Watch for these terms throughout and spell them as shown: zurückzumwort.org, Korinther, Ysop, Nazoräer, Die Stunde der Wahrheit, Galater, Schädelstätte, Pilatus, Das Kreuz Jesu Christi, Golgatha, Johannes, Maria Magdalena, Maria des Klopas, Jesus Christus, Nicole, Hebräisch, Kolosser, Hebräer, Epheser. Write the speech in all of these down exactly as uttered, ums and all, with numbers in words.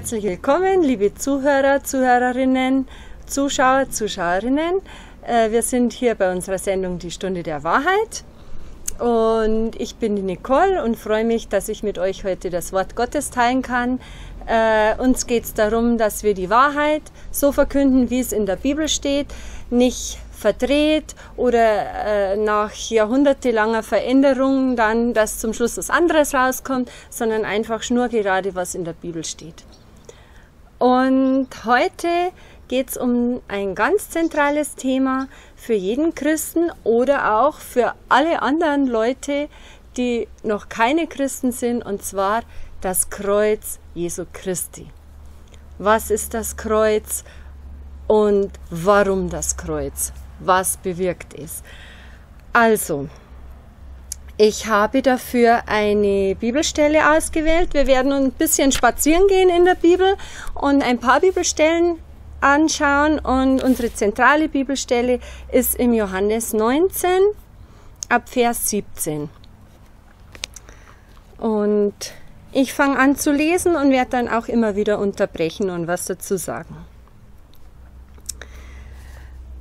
Herzlich willkommen, liebe Zuhörer, Zuhörerinnen, Zuschauer, Zuschauerinnen. Wir sind hier bei unserer Sendung Die Stunde der Wahrheit. Und ich bin die Nicole und freue mich, dass ich mit euch heute das Wort Gottes teilen kann. Uns geht es darum, dass wir die Wahrheit so verkünden, wie es in der Bibel steht, nicht verdreht oder äh, nach jahrhundertelanger Veränderung dann, dass zum Schluss was anderes rauskommt, sondern einfach schnurgerade, was in der Bibel steht. Und heute geht es um ein ganz zentrales Thema für jeden Christen oder auch für alle anderen Leute, die noch keine Christen sind, und zwar das Kreuz Jesu Christi. Was ist das Kreuz und warum das Kreuz? Was bewirkt es? Also, ich habe dafür eine Bibelstelle ausgewählt. Wir werden ein bisschen spazieren gehen in der Bibel und ein paar Bibelstellen anschauen. Und unsere zentrale Bibelstelle ist im Johannes neunzehn ab Vers siebzehn. Und ich fange an zu lesen und werde dann auch immer wieder unterbrechen und was dazu sagen.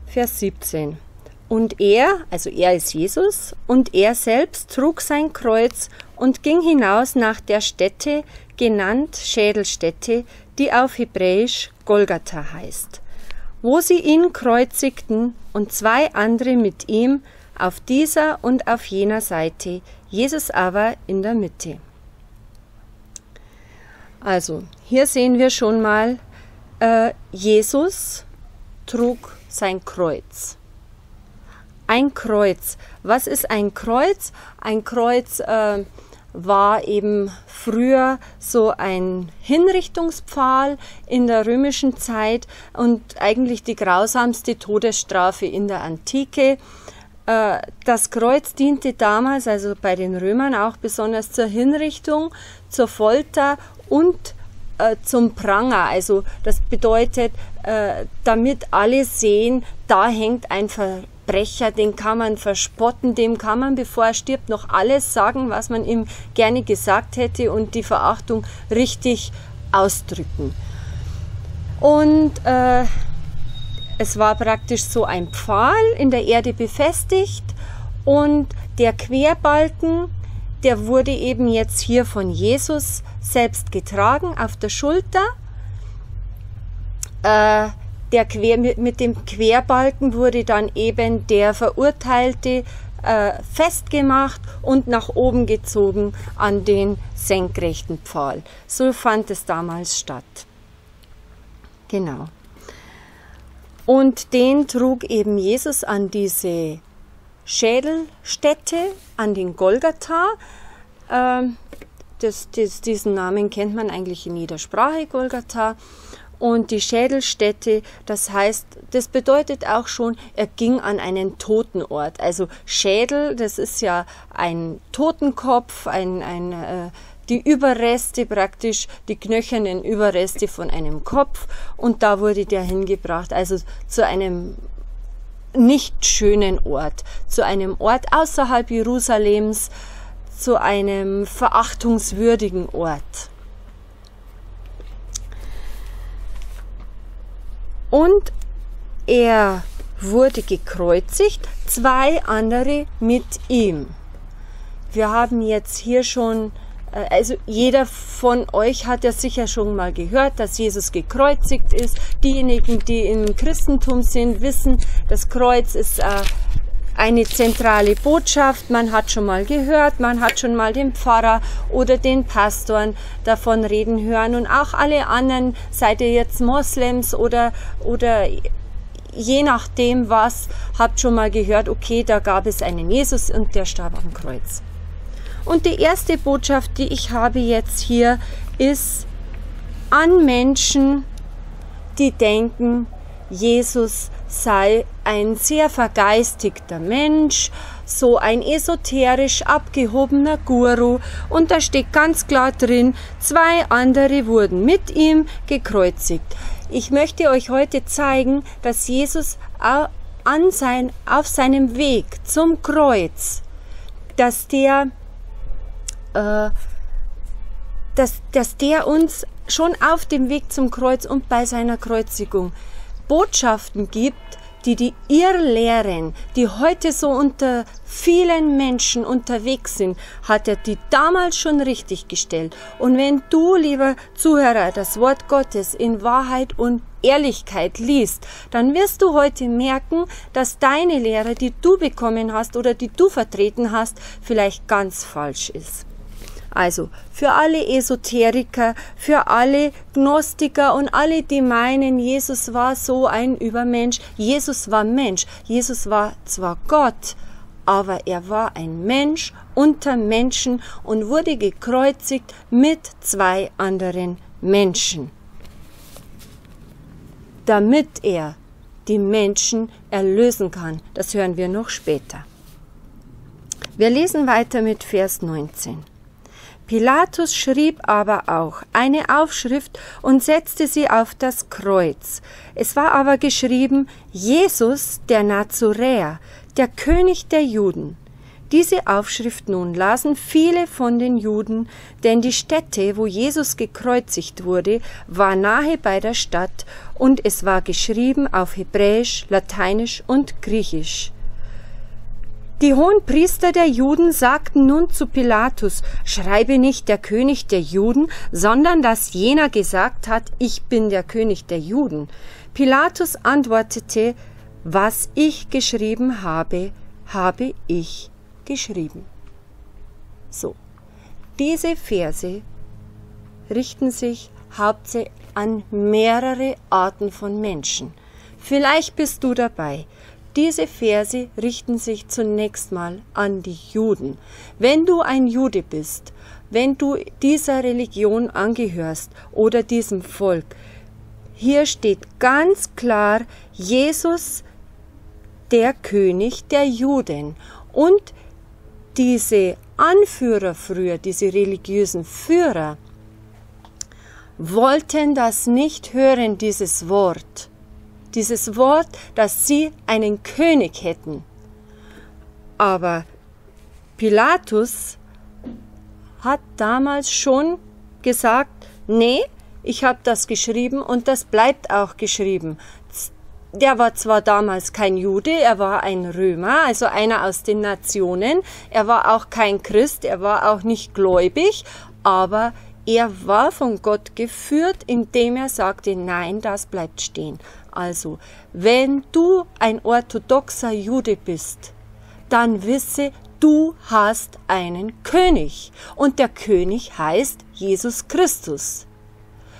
Vers siebzehn. Und er, also er ist Jesus, und er selbst trug sein Kreuz und ging hinaus nach der Stätte, genannt Schädelstätte, die auf Hebräisch Golgatha heißt, wo sie ihn kreuzigten und zwei andere mit ihm, auf dieser und auf jener Seite, Jesus aber in der Mitte. Also, hier sehen wir schon mal, äh, Jesus trug sein Kreuz. Ein Kreuz. Was ist ein Kreuz? Ein Kreuz äh, war eben früher so ein Hinrichtungspfahl in der römischen Zeit und eigentlich die grausamste Todesstrafe in der Antike. Äh, das Kreuz diente damals, also bei den Römern auch besonders zur Hinrichtung, zur Folter und zum Pranger. Also das bedeutet, damit alle sehen, da hängt ein Verbrecher, den kann man verspotten, dem kann man, bevor er stirbt, noch alles sagen, was man ihm gerne gesagt hätte, und die Verachtung richtig ausdrücken. Und äh, es war praktisch so ein Pfahl in der Erde befestigt, und der Querbalken, der wurde eben jetzt hier von Jesus selbst getragen auf der Schulter. Äh, der Quer, mit, mit dem Querbalken wurde dann eben der Verurteilte äh, festgemacht und nach oben gezogen an den senkrechten Pfahl. So fand es damals statt. Genau. Und den trug eben Jesus an diese Schädelstätte, an den Golgatha. Ähm, das, das, diesen Namen kennt man eigentlich in jeder Sprache, Golgatha. Und die Schädelstätte, das heißt, das bedeutet auch schon, er ging an einen Totenort. Also Schädel, das ist ja ein Totenkopf, ein, ein, äh, die Überreste praktisch, die knöchernen Überreste von einem Kopf. Und da wurde der hingebracht, also zu einem nicht schönen Ort, zu einem Ort außerhalb Jerusalems, zu einem verachtungswürdigen Ort. Und er wurde gekreuzigt, zwei andere mit ihm. Wir haben jetzt hier schon, also jeder von euch hat ja sicher schon mal gehört, dass Jesus gekreuzigt ist. Diejenigen, die im Christentum sind, wissen, das Kreuz ist eine zentrale Botschaft. Man hat schon mal gehört, man hat schon mal den Pfarrer oder den Pastoren davon reden hören. Und auch alle anderen, seid ihr jetzt Moslems oder, oder je nachdem was, habt schon mal gehört, okay, da gab es einen Jesus und der starb am Kreuz. Und die erste Botschaft, die ich habe jetzt hier, ist an Menschen, die denken, Jesus sei ein sehr vergeistigter Mensch, so ein esoterisch abgehobener Guru. Und da steht ganz klar drin, zwei andere wurden mit ihm gekreuzigt. Ich möchte euch heute zeigen, dass Jesus an sein, auf seinem Weg zum Kreuz, dass der Dass, dass der uns schon auf dem Weg zum Kreuz und bei seiner Kreuzigung Botschaften gibt, die die Irrlehren, die heute so unter vielen Menschen unterwegs sind, hat er die damals schon richtig gestellt. Und wenn du, lieber Zuhörer, das Wort Gottes in Wahrheit und Ehrlichkeit liest, dann wirst du heute merken, dass deine Lehre, die du bekommen hast oder die du vertreten hast, vielleicht ganz falsch ist. Also für alle Esoteriker, für alle Gnostiker und alle, die meinen, Jesus war so ein Übermensch. Jesus war Mensch. Jesus war zwar Gott, aber er war ein Mensch unter Menschen und wurde gekreuzigt mit zwei anderen Menschen, damit er die Menschen erlösen kann. Das hören wir noch später. Wir lesen weiter mit Vers neunzehn. Pilatus schrieb aber auch eine Aufschrift und setzte sie auf das Kreuz. Es war aber geschrieben, Jesus der Nazoräer, der König der Juden. Diese Aufschrift nun lasen viele von den Juden, denn die Stätte, wo Jesus gekreuzigt wurde, war nahe bei der Stadt und es war geschrieben auf Hebräisch, Lateinisch und Griechisch. Die hohen Priester der Juden sagten nun zu Pilatus, schreibe nicht der König der Juden, sondern dass jener gesagt hat, ich bin der König der Juden. Pilatus antwortete, was ich geschrieben habe, habe ich geschrieben. So, diese Verse richten sich hauptsächlich an mehrere Arten von Menschen. Vielleicht bist du dabei. Diese Verse richten sich zunächst mal an die Juden. Wenn du ein Jude bist, wenn du dieser Religion angehörst oder diesem Volk, hier steht ganz klar Jesus, der König der Juden. Und diese Anführer früher, diese religiösen Führer, wollten das nicht hören, dieses Wort. Dieses Wort, dass sie einen König hätten. Aber Pilatus hat damals schon gesagt, nee, ich habe das geschrieben und das bleibt auch geschrieben. Der war zwar damals kein Jude, er war ein Römer, also einer aus den Nationen. Er war auch kein Christ, er war auch nicht gläubig, aber er war von Gott geführt, indem er sagte, nein, das bleibt stehen. Also, wenn du ein orthodoxer Jude bist, dann wisse, du hast einen König. Und der König heißt Jesus Christus.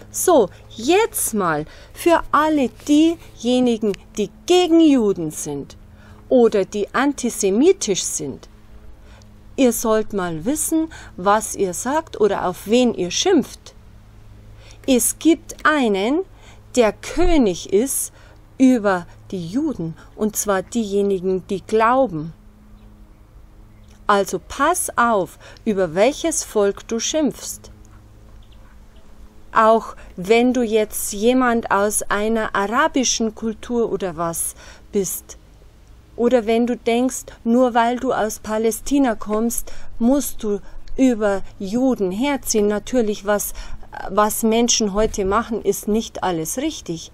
So, jetzt mal für alle diejenigen, die gegen Juden sind oder die antisemitisch sind. Ihr sollt mal wissen, was ihr sagt oder auf wen ihr schimpft. Es gibt einen, der König ist über die Juden, und zwar diejenigen, die glauben. Also pass auf, über welches Volk du schimpfst. Auch wenn du jetzt jemand aus einer arabischen Kultur oder was bist, oder wenn du denkst, nur weil du aus Palästina kommst, musst du über Juden herziehen. Natürlich, was Was Menschen heute machen, ist nicht alles richtig.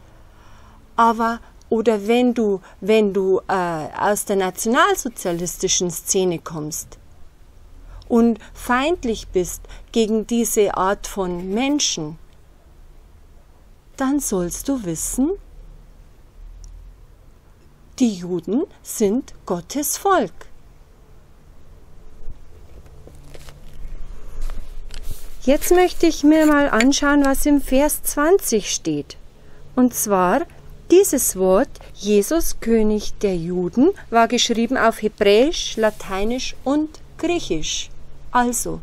Aber, oder wenn du, wenn du äh, aus der nationalsozialistischen Szene kommst und feindlich bist gegen diese Art von Menschen, dann sollst du wissen, die Juden sind Gottes Volk. Jetzt möchte ich mir mal anschauen, was im Vers zwanzig steht. Und zwar, dieses Wort, Jesus, König der Juden, war geschrieben auf Hebräisch, Lateinisch und Griechisch. Also,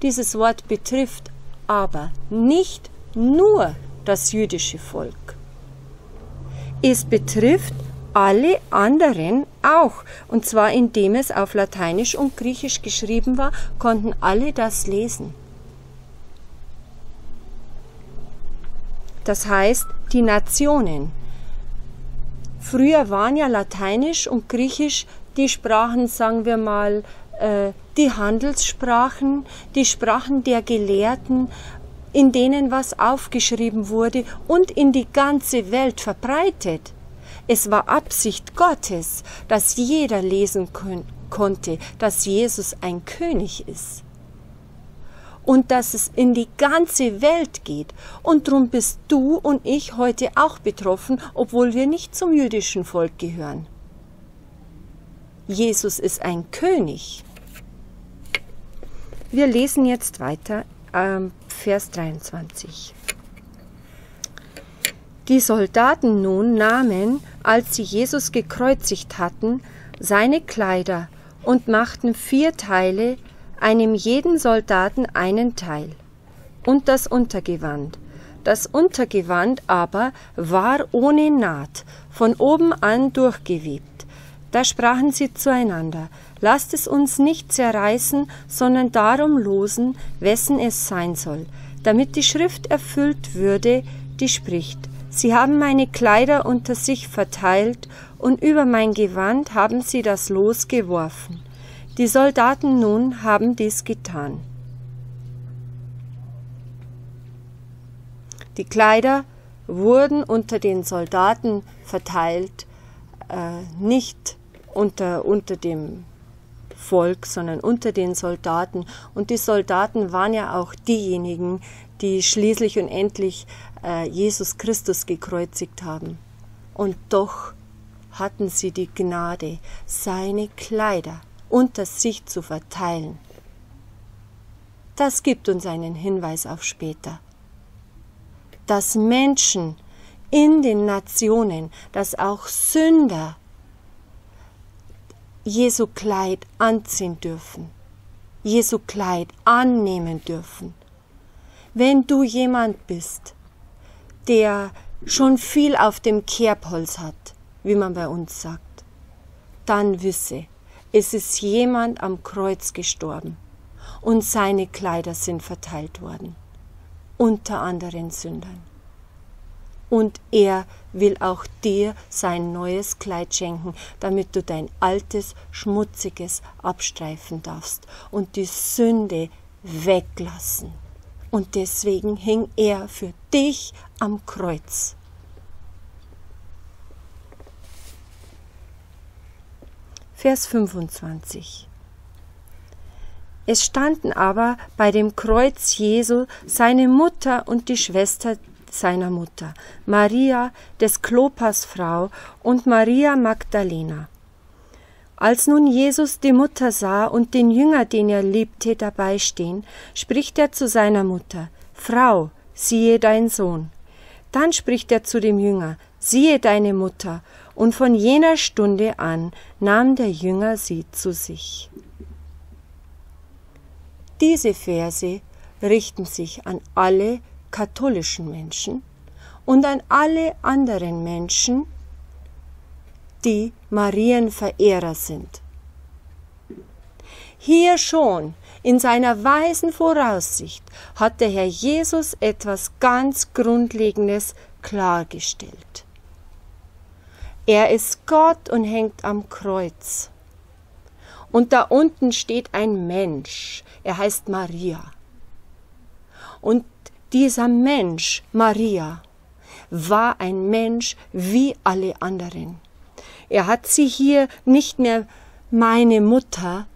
dieses Wort betrifft aber nicht nur das jüdische Volk. Es betrifft alle anderen auch. Und zwar, indem es auf Lateinisch und Griechisch geschrieben war, konnten alle das lesen. Das heißt, die Nationen. Früher waren ja Lateinisch und Griechisch die Sprachen, sagen wir mal, die Handelssprachen, die Sprachen der Gelehrten. in denen was aufgeschrieben wurde und in die ganze Welt verbreitet. Es war Absicht Gottes, dass jeder lesen konnte, dass Jesus ein König ist. Und dass es in die ganze Welt geht. Und darum bist du und ich heute auch betroffen, obwohl wir nicht zum jüdischen Volk gehören. Jesus ist ein König. Wir lesen jetzt weiter, ähm, Vers dreiundzwanzig. Die Soldaten nun nahmen, als sie Jesus gekreuzigt hatten, seine Kleider und machten vier Teile, einem jeden Soldaten einen Teil, und das Untergewand. Das Untergewand aber war ohne Naht, von oben an durchgewebt. Da sprachen sie zueinander: Lasst es uns nicht zerreißen, sondern darum losen, wessen es sein soll, damit die Schrift erfüllt würde, die spricht: Sie haben meine Kleider unter sich verteilt, und über mein Gewand haben sie das Los geworfen. Die Soldaten nun haben dies getan. Die Kleider wurden unter den Soldaten verteilt, äh, nicht unter, unter dem Volk, sondern unter den Soldaten. Und die Soldaten waren ja auch diejenigen, die schließlich und endlich äh, Jesus Christus gekreuzigt haben. Und doch hatten sie die Gnade, seine Kleider unter sich zu verteilen. Das gibt uns einen Hinweis auf später, dass Menschen in den Nationen, dass auch Sünder Jesu Kleid anziehen dürfen, Jesu Kleid annehmen dürfen. Wenn du jemand bist, der schon viel auf dem Kerbholz hat, wie man bei uns sagt, dann wisse, es ist jemand am Kreuz gestorben und seine Kleider sind verteilt worden, unter anderen Sündern. Und er will auch dir sein neues Kleid schenken, damit du dein altes, schmutziges abstreifen darfst und die Sünde weglassen. Und deswegen hing er für dich am Kreuz. Vers fünfundzwanzig. Es standen aber bei dem Kreuz Jesu seine Mutter und die Schwester seiner Mutter, Maria des Klopas Frau und Maria Magdalena. Als nun Jesus die Mutter sah und den Jünger, den er liebte, dabei stehen, spricht er zu seiner Mutter: Frau, siehe dein Sohn. Dann spricht er zu dem Jünger: Siehe deine Mutter. Und von jener Stunde an nahm der Jünger sie zu sich. Diese Verse richten sich an alle katholischen Menschen und an alle anderen Menschen, die Marienverehrer sind. Hier schon in seiner weisen Voraussicht hat der Herr Jesus etwas ganz Grundlegendes klargestellt. Er ist Gott und hängt am Kreuz. Und da unten steht ein Mensch, er heißt Maria. Und dieser Mensch, Maria, war ein Mensch wie alle anderen. Er hat sie hier nicht mehr meine Mutter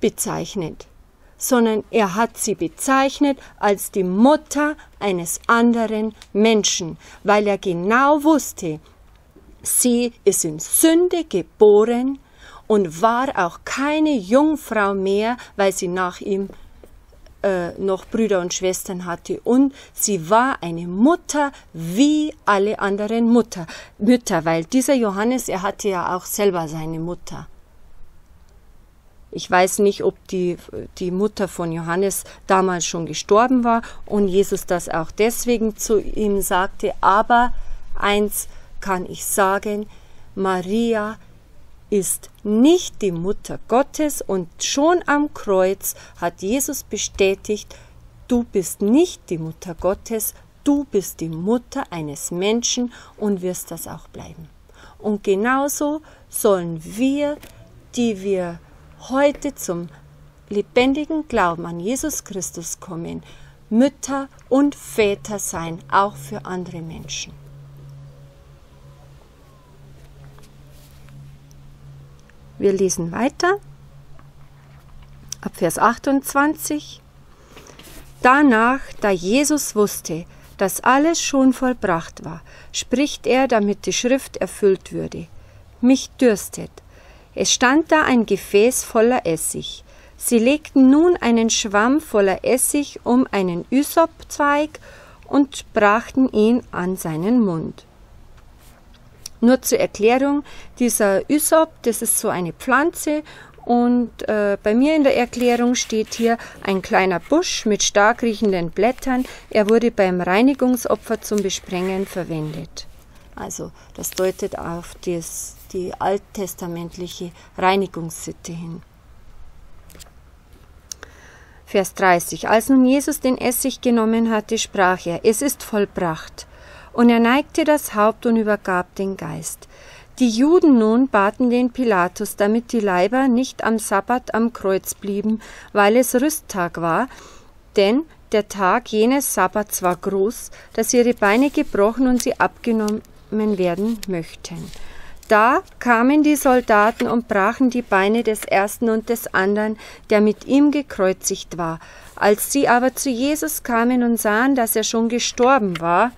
bezeichnet, sondern er hat sie bezeichnet als die Mutter eines anderen Menschen, weil er genau wusste, sie ist in Sünde geboren und war auch keine Jungfrau mehr, weil sie nach ihm äh, noch Brüder und Schwestern hatte. Und sie war eine Mutter wie alle anderen Mutter, Mütter, weil dieser Johannes, er hatte ja auch selber seine Mutter. Ich weiß nicht, ob die, die Mutter von Johannes damals schon gestorben war und Jesus das auch deswegen zu ihm sagte, aber eins kann ich sagen, Maria ist nicht die Mutter Gottes und schon am Kreuz hat Jesus bestätigt, du bist nicht die Mutter Gottes, du bist die Mutter eines Menschen und wirst das auch bleiben. Und genauso sollen wir, die wir heute zum lebendigen Glauben an Jesus Christus kommen, Mütter und Väter sein, auch für andere Menschen. Wir lesen weiter, ab Vers achtundzwanzig. Danach, da Jesus wusste, dass alles schon vollbracht war, spricht er, damit die Schrift erfüllt würde. Mich dürstet. Es stand da ein Gefäß voller Essig. Sie legten nun einen Schwamm voller Essig um einen Ysopzweig und brachten ihn an seinen Mund. Nur zur Erklärung, dieser Ysop, das ist so eine Pflanze, und äh, bei mir in der Erklärung steht hier ein kleiner Busch mit stark riechenden Blättern. Er wurde beim Reinigungsopfer zum Besprengen verwendet. Also das deutet auf das, die alttestamentliche Reinigungssitte hin. Vers dreißig. Als nun Jesus den Essig genommen hatte, sprach er, es ist vollbracht. Und er neigte das Haupt und übergab den Geist. Die Juden nun baten den Pilatus, damit die Leiber nicht am Sabbat am Kreuz blieben, weil es Rüsttag war, denn der Tag jenes Sabbats war groß, dass ihre Beine gebrochen und sie abgenommen werden möchten. Da kamen die Soldaten und brachen die Beine des ersten und des anderen, der mit ihm gekreuzigt war. Als sie aber zu Jesus kamen und sahen, dass er schon gestorben war,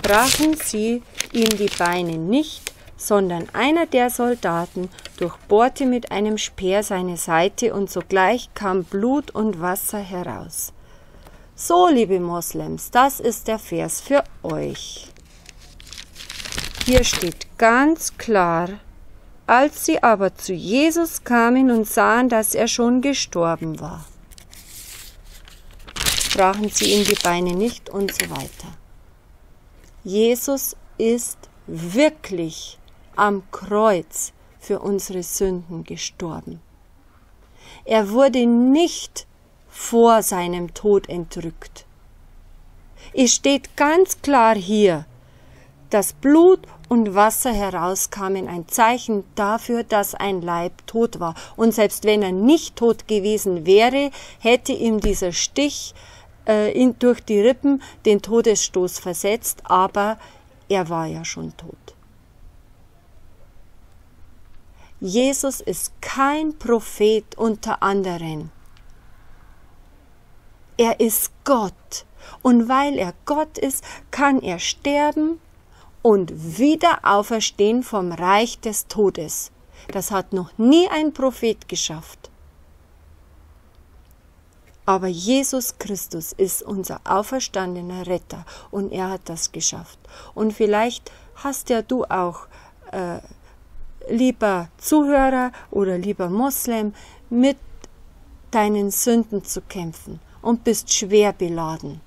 brachen sie ihm die Beine nicht, sondern einer der Soldaten durchbohrte mit einem Speer seine Seite und sogleich kam Blut und Wasser heraus. So, liebe Moslems, das ist der Vers für euch. Hier steht ganz klar, als sie aber zu Jesus kamen und sahen, dass er schon gestorben war, brachen sie ihm die Beine nicht und so weiter. Jesus ist wirklich am Kreuz für unsere Sünden gestorben. Er wurde nicht vor seinem Tod entrückt. Es steht ganz klar hier, dass Blut und Wasser herauskamen, ein Zeichen dafür, dass ein Leib tot war. Und selbst wenn er nicht tot gewesen wäre, hätte ihm dieser Stich äh, in, durch die Rippen den Todesstoß versetzt, aber er war ja schon tot. Jesus ist kein Prophet unter anderen. Er ist Gott. Und weil er Gott ist, kann er sterben und wieder auferstehen vom Reich des Todes. Das hat noch nie ein Prophet geschafft. Aber Jesus Christus ist unser auferstandener Retter und er hat das geschafft. Und vielleicht hast ja du auch, äh, lieber Zuhörer oder lieber Moslem, mit deinen Sünden zu kämpfen und bist schwer beladen.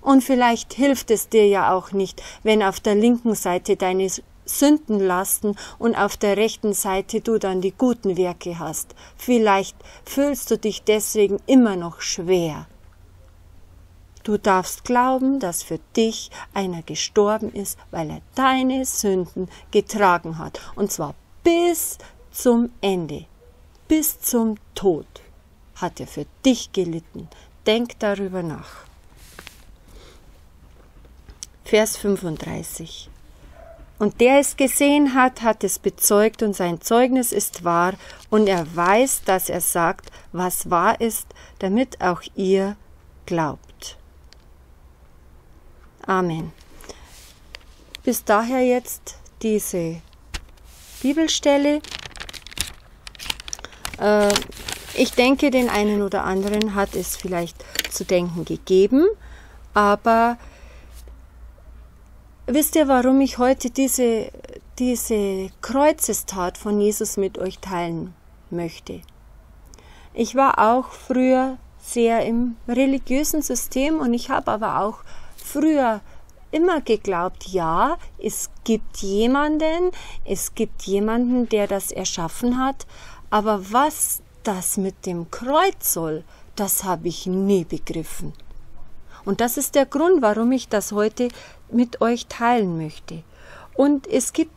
Und vielleicht hilft es dir ja auch nicht, wenn auf der linken Seite deine Sünden lasten und auf der rechten Seite du dann die guten Werke hast. Vielleicht fühlst du dich deswegen immer noch schwer. Du darfst glauben, dass für dich einer gestorben ist, weil er deine Sünden getragen hat. Und zwar bis zum Ende, bis zum Tod hat er für dich gelitten. Denk darüber nach. Vers fünfunddreißig. Und der es gesehen hat, hat es bezeugt und sein Zeugnis ist wahr und er weiß, dass er sagt, was wahr ist, damit auch ihr glaubt. Amen. Bis daher jetzt diese Bibelstelle. Äh, ich denke, den einen oder anderen hat es vielleicht zu denken gegeben, aber wisst ihr, warum ich heute diese, diese Kreuzestat von Jesus mit euch teilen möchte? Ich war auch früher sehr im religiösen System und ich habe aber auch früher immer geglaubt, ja, es gibt jemanden, es gibt jemanden, der das erschaffen hat, aber was das mit dem Kreuz soll, das habe ich nie begriffen. Und das ist der Grund, warum ich das heute mit euch teilen möchte. Und es gibt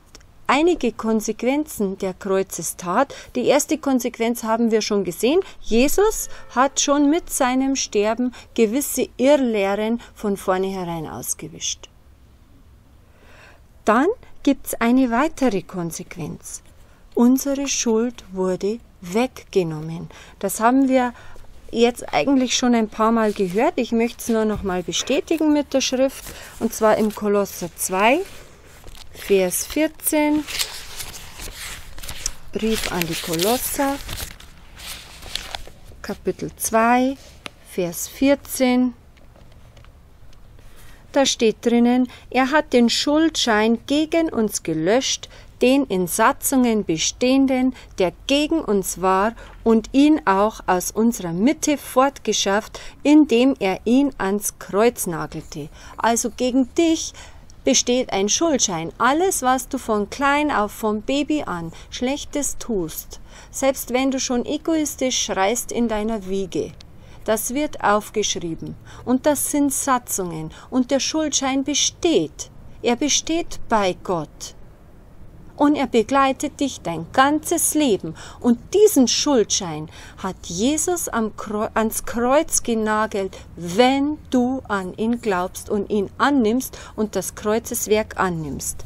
einige Konsequenzen der Kreuzestat. Die erste Konsequenz haben wir schon gesehen. Jesus hat schon mit seinem Sterben gewisse Irrlehren von vornherein ausgewischt. Dann gibt es eine weitere Konsequenz. Unsere Schuld wurde weggenommen. Das haben wir jetzt eigentlich schon ein paar Mal gehört. Ich möchte es nur noch mal bestätigen mit der Schrift. Und zwar im Kolosser zwei. Vers vierzehn, Brief an die Kolosser, Kapitel zwei, Vers vierzehn, da steht drinnen, er hat den Schuldschein gegen uns gelöscht, den in Satzungen bestehenden, der gegen uns war, und ihn auch aus unserer Mitte fortgeschafft, indem er ihn ans Kreuz nagelte. Also gegen dich besteht ein Schuldschein. Alles, was du von klein auf, vom Baby an, Schlechtes tust, selbst wenn du schon egoistisch schreist in deiner Wiege, das wird aufgeschrieben. Und das sind Satzungen. Und der Schuldschein besteht. Er besteht bei Gott. Und er begleitet dich dein ganzes Leben. Und diesen Schuldschein hat Jesus am Kreuz, ans Kreuz genagelt, wenn du an ihn glaubst und ihn annimmst und das Kreuzeswerk annimmst.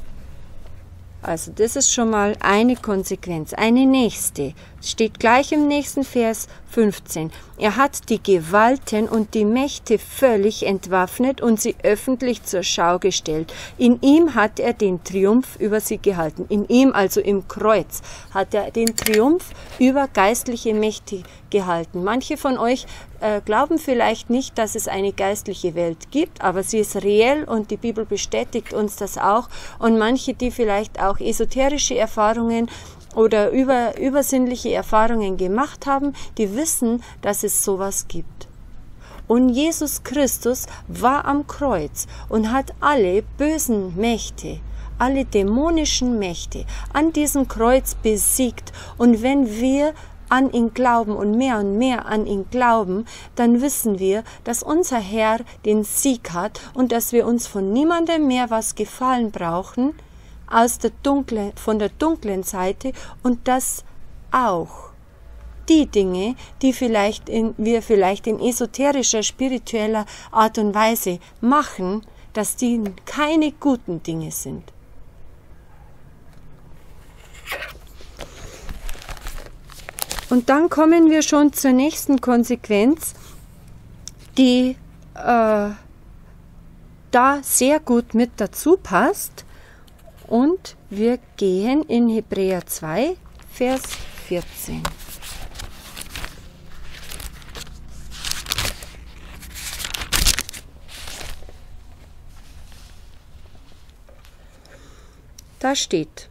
Also das ist schon mal eine Konsequenz. Eine nächste steht gleich im nächsten Vers fünfzehn. Er hat die Gewalten und die Mächte völlig entwaffnet und sie öffentlich zur Schau gestellt. In ihm hat er den Triumph über sie gehalten. In ihm, also im Kreuz, hat er den Triumph über geistliche Mächte gehalten. Manche von euch äh, glauben vielleicht nicht, dass es eine geistliche Welt gibt, aber sie ist reell und die Bibel bestätigt uns das auch. Und manche, die vielleicht auch esoterische Erfahrungen oder über, übersinnliche Erfahrungen gemacht haben, die wissen, dass es sowas gibt. Und Jesus Christus war am Kreuz und hat alle bösen Mächte, alle dämonischen Mächte an diesem Kreuz besiegt. Und wenn wir an ihn glauben und mehr und mehr an ihn glauben, dann wissen wir, dass unser Herr den Sieg hat und dass wir uns von niemandem mehr was gefallen brauchen, aus der dunklen, von der dunklen Seite, und dass auch die Dinge, die vielleicht in, wir vielleicht in esoterischer, spiritueller Art und Weise machen, dass die keine guten Dinge sind. Und dann kommen wir schon zur nächsten Konsequenz, die äh, da sehr gut mit dazu passt. Und wir gehen in Hebräer zwei, Vers vierzehn. Da steht: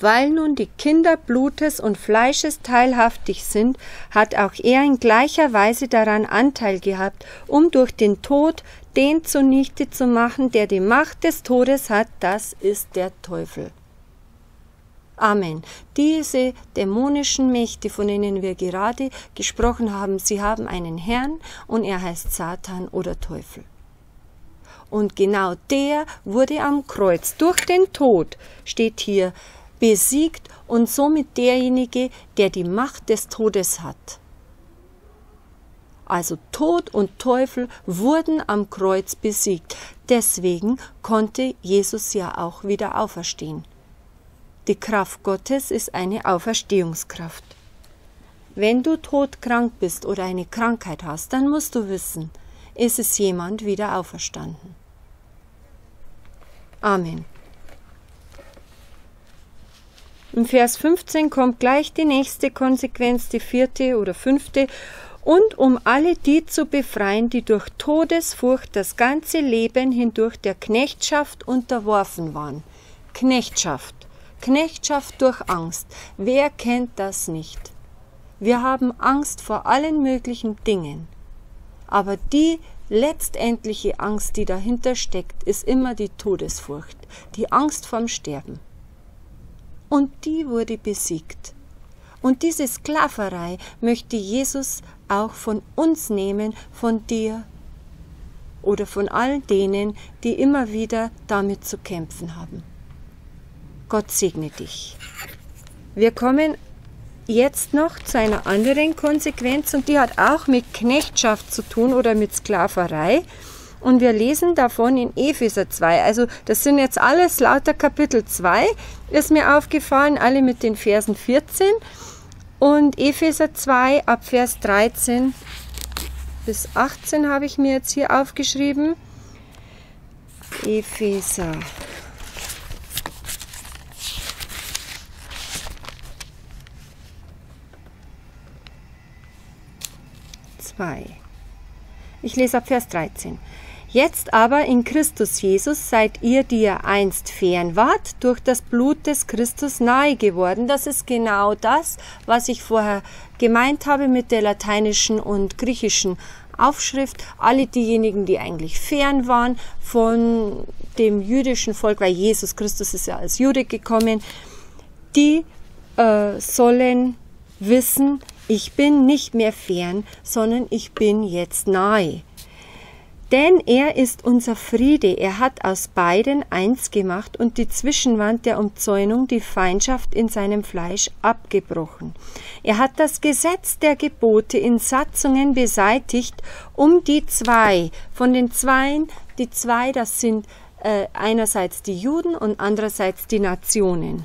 Weil nun die Kinder Blutes und Fleisches teilhaftig sind, hat auch er in gleicher Weise daran Anteil gehabt, um durch den Tod den zunichte zu machen, der die Macht des Todes hat, das ist der Teufel. Amen. Diese dämonischen Mächte, von denen wir gerade gesprochen haben, sie haben einen Herrn und er heißt Satan oder Teufel. Und genau der wurde am Kreuz durch den Tod, steht hier, besiegt und somit derjenige, der die Macht des Todes hat. Also Tod und Teufel wurden am Kreuz besiegt. Deswegen konnte Jesus ja auch wieder auferstehen. Die Kraft Gottes ist eine Auferstehungskraft. Wenn du todkrank bist oder eine Krankheit hast, dann musst du wissen, ist es jemand wieder auferstanden. Amen. Im Vers fünfzehn kommt gleich die nächste Konsequenz, die vierte oder fünfte. Und um alle die zu befreien, die durch Todesfurcht das ganze Leben hindurch der Knechtschaft unterworfen waren. Knechtschaft. Knechtschaft durch Angst. Wer kennt das nicht? Wir haben Angst vor allen möglichen Dingen. Aber die letztendliche Angst, die dahinter steckt, ist immer die Todesfurcht. Die Angst vorm Sterben. Und die wurde besiegt. Und diese Sklaverei möchte Jesus auch von uns nehmen, von dir oder von all denen, die immer wieder damit zu kämpfen haben. Gott segne dich. Wir kommen jetzt noch zu einer anderen Konsequenz und die hat auch mit Knechtschaft zu tun oder mit Sklaverei. Und wir lesen davon in Epheser zwei. Also das sind jetzt alles lauter Kapitel zwei, ist mir aufgefallen, alle mit den Versen vierzehn. Und Epheser zwei ab Vers dreizehn bis achtzehn habe ich mir jetzt hier aufgeschrieben. Epheser zwei. Ich lese ab Vers dreizehn. Jetzt aber in Christus Jesus seid ihr, die ihr einst fern wart, durch das Blut des Christus nahe geworden. Das ist genau das, was ich vorher gemeint habe mit der lateinischen und griechischen Aufschrift. Alle diejenigen, die eigentlich fern waren von dem jüdischen Volk, weil Jesus Christus ist ja als Jude gekommen, die äh, sollen wissen, ich bin nicht mehr fern, sondern ich bin jetzt nahe. Denn er ist unser Friede, er hat aus beiden eins gemacht und die Zwischenwand der Umzäunung, die Feindschaft in seinem Fleisch, abgebrochen. Er hat das Gesetz der Gebote in Satzungen beseitigt, um die zwei, von den Zweien, die zwei, das sind äh, einerseits die Juden und andererseits die Nationen,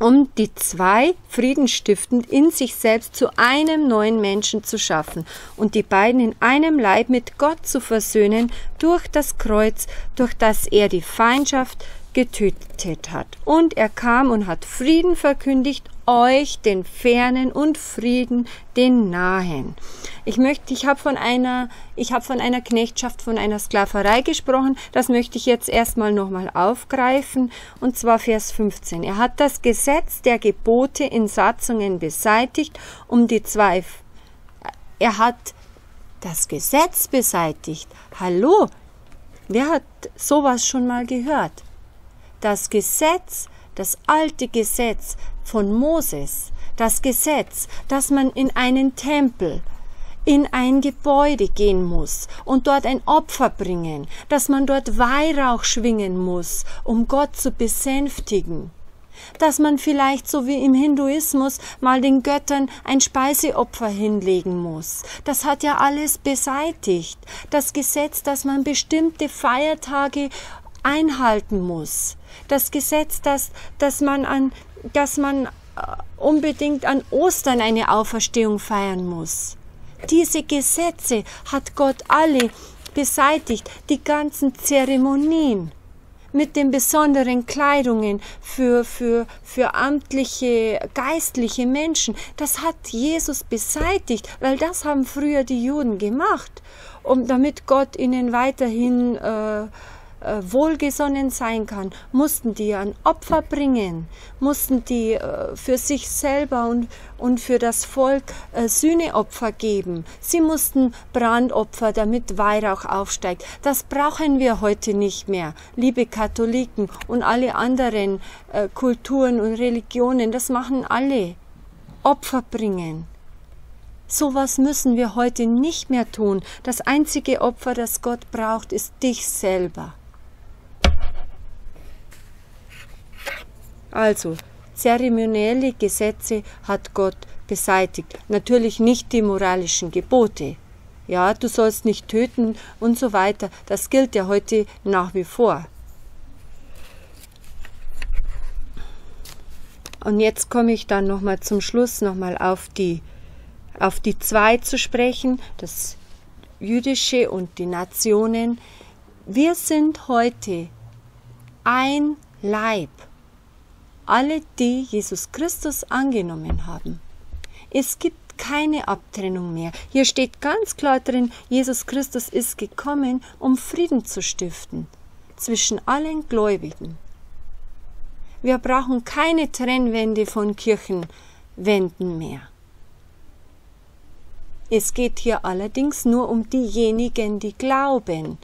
um die zwei friedenstiftend in sich selbst zu einem neuen Menschen zu schaffen und die beiden in einem Leib mit Gott zu versöhnen durch das Kreuz, durch das er die Feindschaft getötet hat. Und er kam und hat Frieden verkündigt, euch den Fernen und Frieden den Nahen. Ich möchte, ich habe von einer, ich habe von einer Knechtschaft, von einer Sklaverei gesprochen. Das möchte ich jetzt erstmal nochmal aufgreifen, und zwar Vers fünfzehn. Er hat das Gesetz der Gebote in Satzungen beseitigt, um die zwei. Er hat das Gesetz beseitigt. Hallo, wer hat sowas schon mal gehört? Das Gesetz, das alte Gesetz von Moses, das Gesetz, dass man in einen Tempel, in ein Gebäude gehen muss und dort ein Opfer bringen, dass man dort Weihrauch schwingen muss, um Gott zu besänftigen, dass man vielleicht so wie im Hinduismus mal den Göttern ein Speiseopfer hinlegen muss. Das hat ja alles beseitigt. Das Gesetz, dass man bestimmte Feiertage einhalten muss. Das Gesetz, dass, dass man, an, dass man unbedingt an Ostern eine Auferstehung feiern muss. Diese Gesetze hat Gott alle beseitigt. Die ganzen Zeremonien mit den besonderen Kleidungen für, für, für amtliche, geistliche Menschen, das hat Jesus beseitigt, weil das haben früher die Juden gemacht, um, damit Gott ihnen weiterhin äh, wohlgesonnen sein kann, mussten die ein Opfer bringen, mussten die äh, für sich selber und, und für das Volk äh, Sühneopfer geben. Sie mussten Brandopfer, damit Weihrauch aufsteigt. Das brauchen wir heute nicht mehr, liebe Katholiken und alle anderen äh, Kulturen und Religionen, das machen alle. Opfer bringen. Sowas müssen wir heute nicht mehr tun. Das einzige Opfer, das Gott braucht, ist dich selber. Also, zeremonielle Gesetze hat Gott beseitigt. Natürlich nicht die moralischen Gebote. Ja, du sollst nicht töten und so weiter. Das gilt ja heute nach wie vor. Und jetzt komme ich dann nochmal zum Schluss nochmal auf die, auf die zwei zu sprechen, das Jüdische und die Nationen. Wir sind heute ein Leib. Alle, die Jesus Christus angenommen haben. Es gibt keine Abtrennung mehr. Hier steht ganz klar drin, Jesus Christus ist gekommen, um Frieden zu stiften zwischen allen Gläubigen. Wir brauchen keine Trennwände von Kirchenwänden mehr. Es geht hier allerdings nur um diejenigen, die glauben.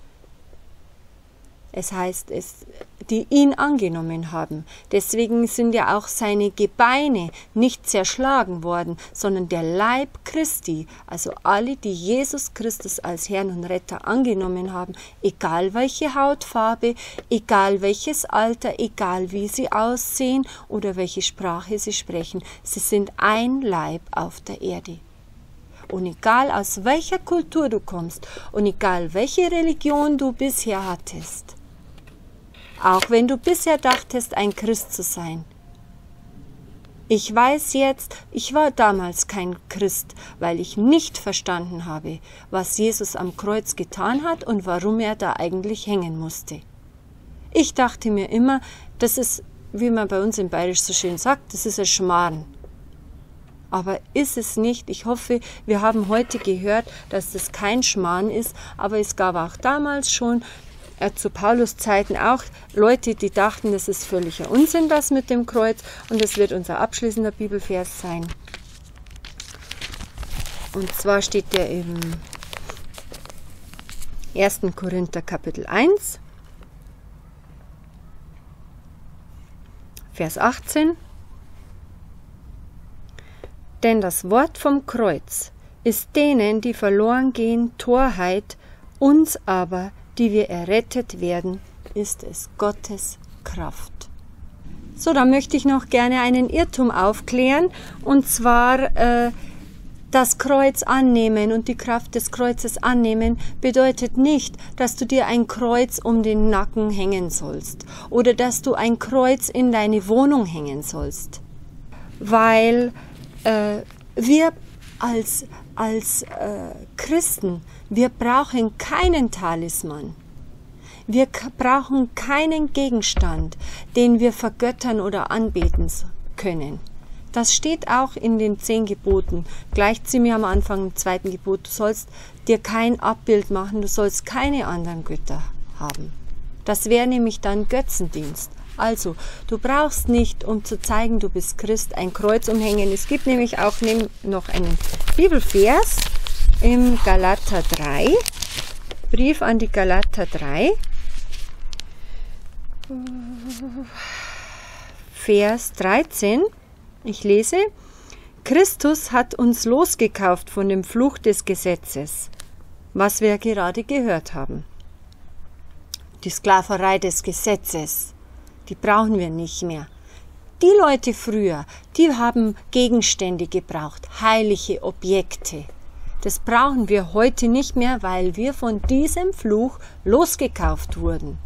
Es heißt, es, die ihn angenommen haben. Deswegen sind ja auch seine Gebeine nicht zerschlagen worden, sondern der Leib Christi, also alle, die Jesus Christus als Herrn und Retter angenommen haben, egal welche Hautfarbe, egal welches Alter, egal wie sie aussehen oder welche Sprache sie sprechen, sie sind ein Leib auf der Erde. Und egal aus welcher Kultur du kommst und egal welche Religion du bisher hattest, auch wenn du bisher dachtest, ein Christ zu sein. Ich weiß jetzt, ich war damals kein Christ, weil ich nicht verstanden habe, was Jesus am Kreuz getan hat und warum er da eigentlich hängen musste. Ich dachte mir immer, das ist, wie man bei uns im Bayerisch so schön sagt, das ist ein Schmarrn. Aber ist es nicht? Ich hoffe, wir haben heute gehört, dass das kein Schmarrn ist, aber es gab auch damals schon, zu Paulus Zeiten auch Leute, die dachten, das ist völliger Unsinn, das mit dem Kreuz, und das wird unser abschließender Bibelvers sein. Und zwar steht der im ersten Korinther Kapitel eins, Vers achtzehn. Denn das Wort vom Kreuz ist denen, die verloren gehen, Torheit, uns aber, die wir errettet werden, ist es Gottes Kraft. So, da möchte ich noch gerne einen Irrtum aufklären, und zwar äh, das Kreuz annehmen und die Kraft des Kreuzes annehmen bedeutet nicht, dass du dir ein Kreuz um den Nacken hängen sollst oder dass du ein Kreuz in deine Wohnung hängen sollst, weil äh, wir als Als äh, Christen, wir brauchen keinen Talisman. Wir brauchen keinen Gegenstand, den wir vergöttern oder anbeten können. Das steht auch in den zehn Geboten. Gleich sie mir am Anfang im zweiten Gebot. Du sollst dir kein Abbild machen, du sollst keine anderen Götter haben. Das wäre nämlich dann Götzendienst. Also, du brauchst nicht, um zu zeigen, du bist Christ, ein Kreuz umhängen. Es gibt nämlich auch noch einen Bibelvers im Galater drei, Brief an die Galater drei, Vers dreizehn. Ich lese, Christus hat uns losgekauft von dem Fluch des Gesetzes, was wir gerade gehört haben. Die Sklaverei des Gesetzes. Die brauchen wir nicht mehr. Die Leute früher, die haben Gegenstände gebraucht, heilige Objekte. Das brauchen wir heute nicht mehr, weil wir von diesem Fluch losgekauft wurden.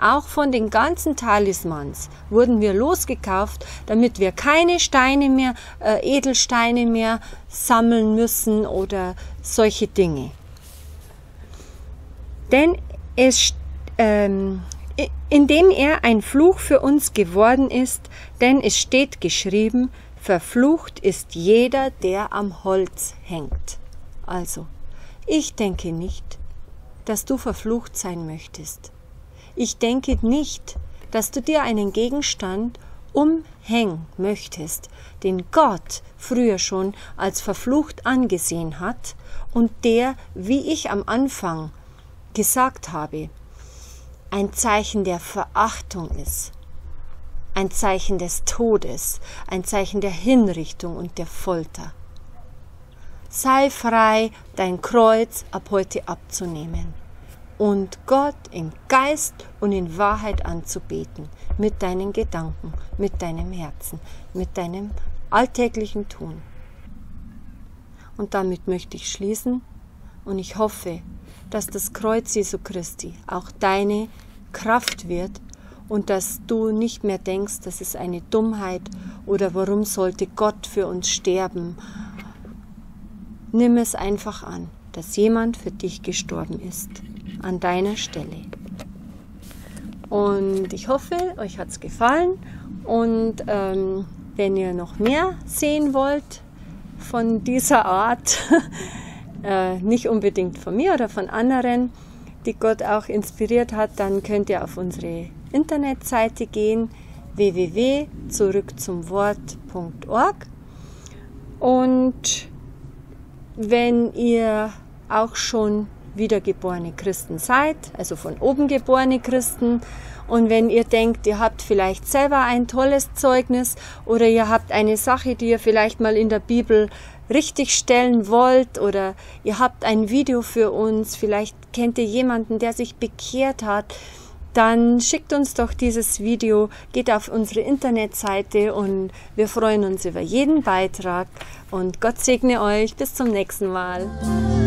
Auch von den ganzen Talismans wurden wir losgekauft, damit wir keine Steine mehr, äh, Edelsteine mehr sammeln müssen oder solche Dinge. Denn es ähm, indem er ein Fluch für uns geworden ist, denn es steht geschrieben, verflucht ist jeder, der am Holz hängt. Also, ich denke nicht, dass du verflucht sein möchtest. Ich denke nicht, dass du dir einen Gegenstand umhängen möchtest, den Gott früher schon als verflucht angesehen hat und der, wie ich am Anfang gesagt habe, ein Zeichen der Verachtung ist, ein Zeichen des Todes, ein Zeichen der Hinrichtung und der Folter. Sei frei, dein Kreuz ab heute abzunehmen und Gott im Geist und in Wahrheit anzubeten, mit deinen Gedanken, mit deinem Herzen, mit deinem alltäglichen Tun. Und damit möchte ich schließen und ich hoffe, dass das Kreuz Jesu Christi auch deine Kraft wird und dass du nicht mehr denkst, das ist eine Dummheit oder warum sollte Gott für uns sterben. Nimm es einfach an, dass jemand für dich gestorben ist, an deiner Stelle. Und ich hoffe, euch hat es gefallen und ähm, wenn ihr noch mehr sehen wollt von dieser Art, Äh, nicht unbedingt von mir oder von anderen, die Gott auch inspiriert hat, dann könnt ihr auf unsere Internetseite gehen, w w w punkt zurück zum wort punkt org, und wenn ihr auch schon wiedergeborene Christen seid, also von oben geborene Christen. Und wenn ihr denkt, ihr habt vielleicht selber ein tolles Zeugnis oder ihr habt eine Sache, die ihr vielleicht mal in der Bibel richtig stellen wollt oder ihr habt ein Video für uns, vielleicht kennt ihr jemanden, der sich bekehrt hat, dann schickt uns doch dieses Video, geht auf unsere Internetseite und wir freuen uns über jeden Beitrag. Und Gott segne euch, bis zum nächsten Mal.